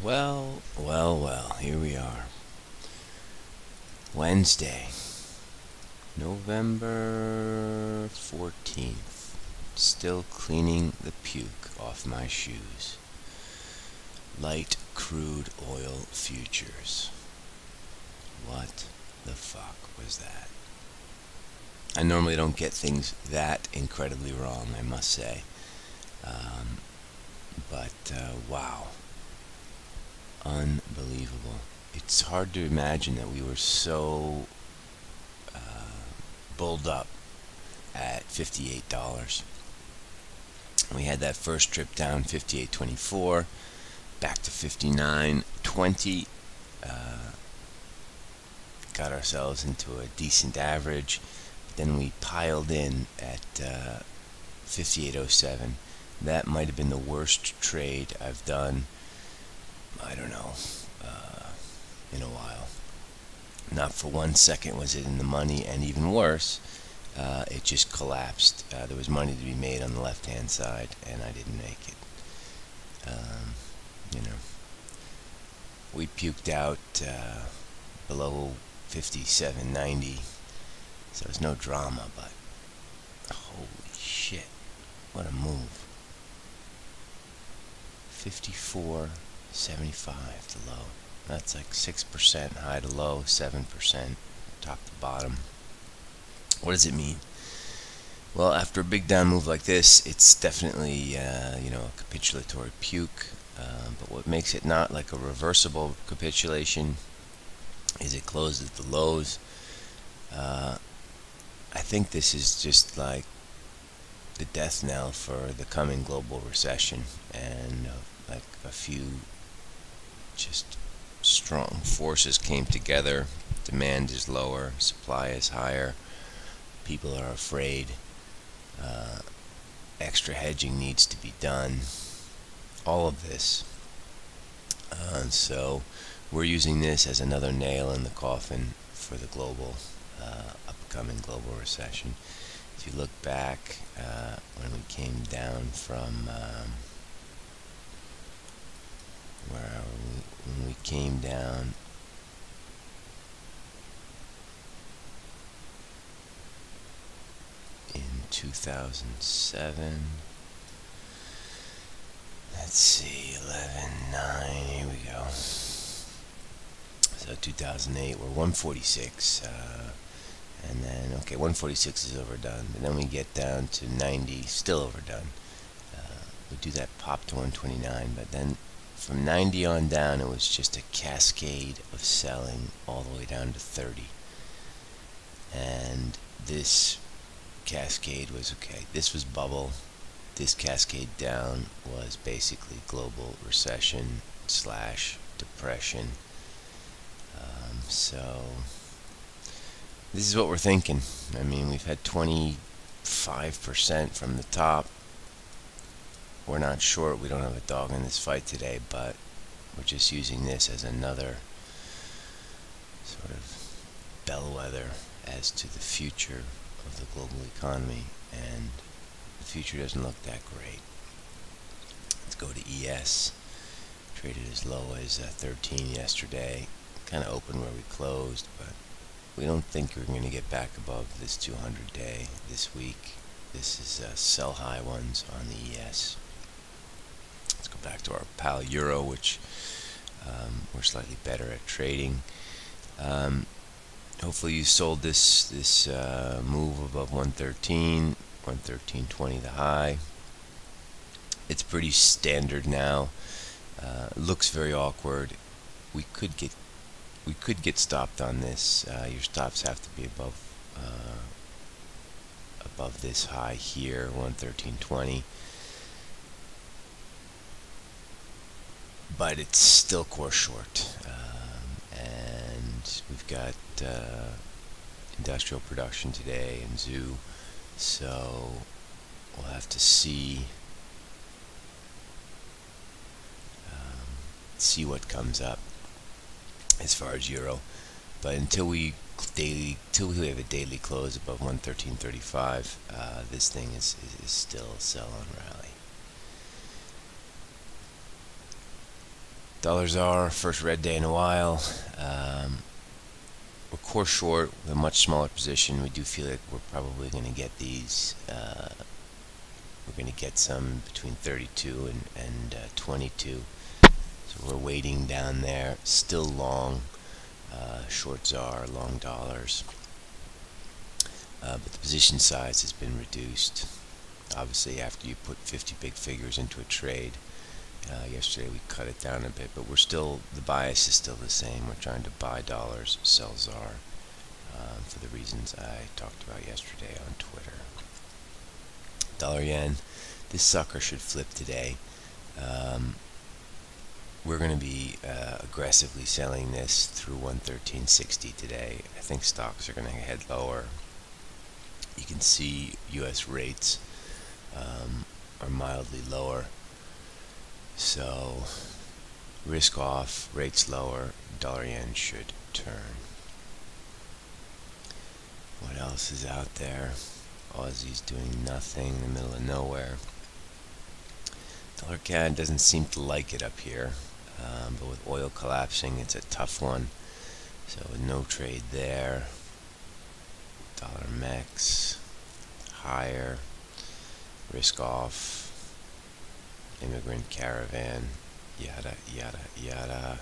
Well, well, well, here we are. Wednesday, November 14th. Still cleaning the puke off my shoes. Light crude oil futures. What the fuck was that? I normally don't get things that incredibly wrong, I must say. Wow. Unbelievable. It's hard to imagine that we were so bulled up at $58. We had that first trip down, 58.24, back to 59.20. Got ourselves into a decent average. Then we piled in at 58.07. That might have been the worst trade I've done, I don't know, in a while. Not for 1 second was it in the money, and even worse, it just collapsed. There was money to be made on the left-hand side, and I didn't make it. You know, we puked out below 57.90, so it was no drama, but holy shit, what a move. 54.75 to low. That's like 6% high to low, 7% top to bottom. What does it mean? Well, after a big down move like this, it's definitely you know, a capitulatory puke. But what makes it not like a reversible capitulation is it closed at the lows. I think this is just like the death knell for the coming global recession, and like a few just strong forces came together. Demand is lower, supply is higher, people are afraid, extra hedging needs to be done, all of this. So we're using this as another nail in the coffin for the global upcoming global recession. If you look back when we came down from when we came down in 2007, let's see, 11.9, here we go. So 2008, we're 146, and then, okay, 146 is overdone, and then we get down to 90, still overdone. We do that pop to 129, but then from 90 on down, it was just a cascade of selling all the way down to 30. And this cascade was, okay, this was bubble. This cascade down was basically global recession / depression. So this is what we're thinking. I mean, we've had 25% from the top. We're not sure, we don't have a dog in this fight today, but we're just using this as another sort of bellwether as to the future of the global economy, and the future doesn't look that great. Let's go to ES. Traded as low as 13 yesterday, kind of open where we closed, but we don't think we're going to get back above this 200 day this week. This is sell high ones on the ES. Let's go back to our pal Euro, which we're slightly better at trading. Hopefully you sold this move above 113, 113.20 the high. It's pretty standard now. Looks very awkward. We could get stopped on this. Your stops have to be above this high here, 113.20. But it's still core short, and we've got industrial production today and zoo, so we'll have to see what comes up as far as euro. But until we have a daily close above 113.35, this thing is still a sell on rally. Dollars are first red day in a while. We're core short with a much smaller position. We do feel like we're probably going to get these. We're going to get some between 32 and 22. So we're waiting down there. Still long. Shorts are long dollars. But the position size has been reduced. Obviously, after you put 50 big figures into a trade. Yesterday we cut it down a bit, but we're still, the bias is still the same. We're trying to buy dollars, sell ZAR, for the reasons I talked about yesterday on Twitter. Dollar yen, this sucker should flip today. We're going to be aggressively selling this through 113.60 today. I think stocks are going to head lower. You can see US rates are mildly lower. So, risk off, rates lower, dollar yen should turn. What else is out there? Aussie's doing nothing in the middle of nowhere. Dollar CAD doesn't seem to like it up here, but with oil collapsing, it's a tough one. So, no trade there. Dollar MEX, higher, risk off. Immigrant caravan, yada, yada, yada.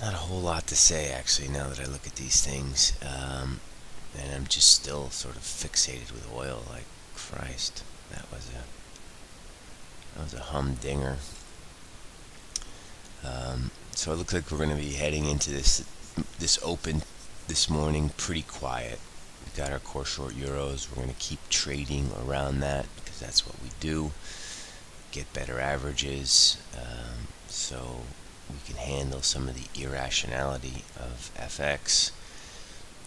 Not a whole lot to say, actually, now that I look at these things. And I'm just still sort of fixated with oil, like, Christ, that was a humdinger. So it looks like we're going to be heading into this open this morning pretty quiet. We've got our core short euros. We're going to keep trading around that. That's what we do, get better averages, so we can handle some of the irrationality of FX.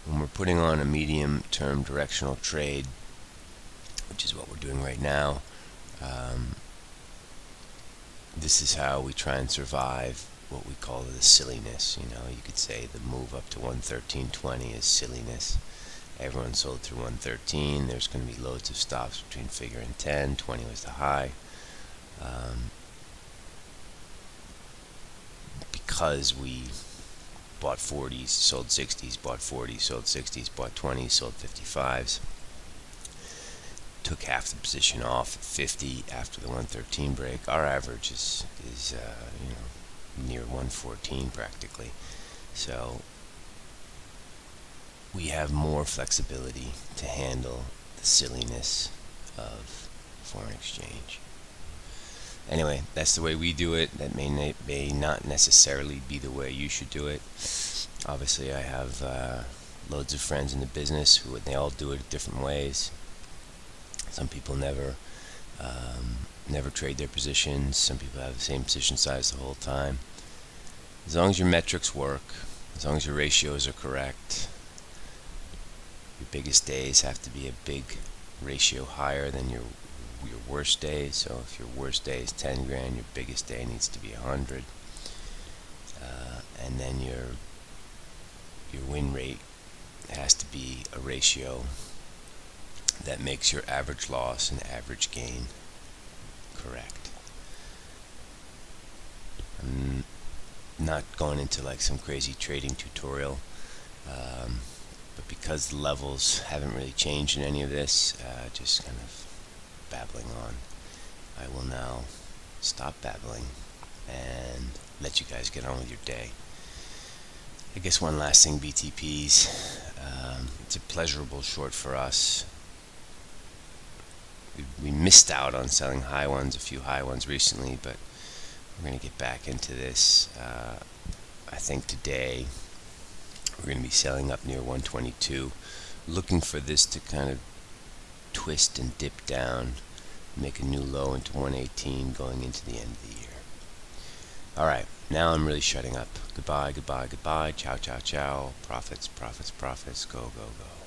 When we're putting on a medium-term directional trade, which is what we're doing right now, this is how we try and survive what we call the silliness. You know, you could say the move up to 113.20 is silliness. Everyone sold through 113. There's going to be loads of stops between figure and 10. 20 was the high. Because we bought 40s, sold 60s, bought 40s, sold 60s, bought 20s, sold 55s. Took half the position off at 50 after the 113 break. Our average is you know, near 114 practically. So we have more flexibility to handle the silliness of foreign exchange. Anyway, that's the way we do it. That may not necessarily be the way you should do it. Obviously, I have loads of friends in the business who they all do it different ways. Some people never trade their positions. Some people have the same position size the whole time. As long as your metrics work, as long as your ratios are correct. Your biggest days have to be a big ratio higher than your worst day. So if your worst day is 10 grand, your biggest day needs to be 100. And then your win rate has to be a ratio that makes your average loss and average gain correct. I'm not going into like some crazy trading tutorial. But because the levels haven't really changed in any of this, just kind of babbling on, I will now stop babbling and let you guys get on with your day. I guess one last thing, BTPs. It's a pleasurable short for us. We missed out on selling high ones, a few high ones recently, but we're going to get back into this. I think today we're going to be selling up near 122, looking for this to kind of twist and dip down, make a new low into 118 going into the end of the year. Alright, now I'm really shutting up. Goodbye, goodbye, goodbye. Ciao, ciao, ciao. Profits, profits, profits. Go, go, go.